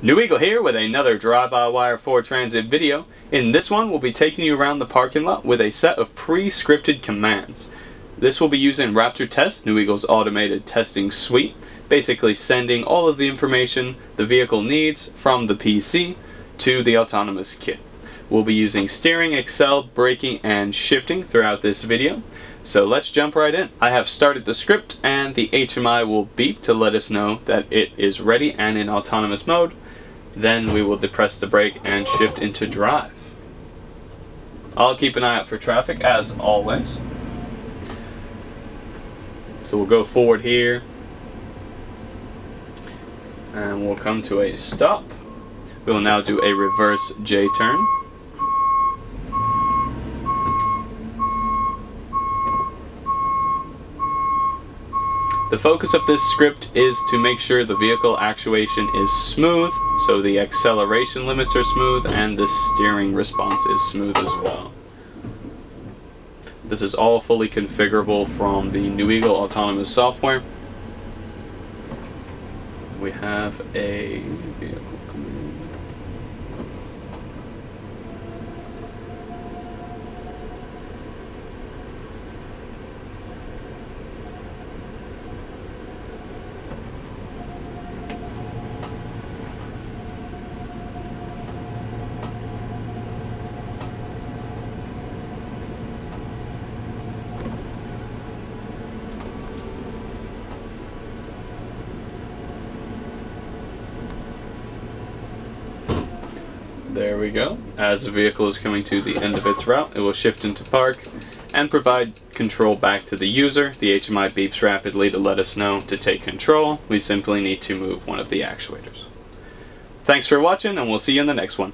New Eagle here with another Drive-By-Wire Ford Transit video. In this one, we'll be taking you around the parking lot with a set of pre-scripted commands. This will be using Raptor Test, New Eagle's automated testing suite, basically sending all of the information the vehicle needs from the PC to the autonomous kit. We'll be using steering, Excel, braking, and shifting throughout this video. So let's jump right in. I have started the script and the HMI will beep to let us know that it is ready and in autonomous mode. Then we will depress the brake and shift into drive. I'll keep an eye out for traffic as always. So we'll go forward here and we'll come to a stop. We will now do a reverse J turn. The focus of this script is to make sure the vehicle actuation is smooth, so the acceleration limits are smooth and the steering response is smooth as well. This is all fully configurable from the New Eagle autonomous software. We have a vehicle command. There we go. As the vehicle is coming to the end of its route, it will shift into park and provide control back to the user. The HMI beeps rapidly to let us know to take control. We simply need to move one of the actuators. Thanks for watching, and we'll see you in the next one.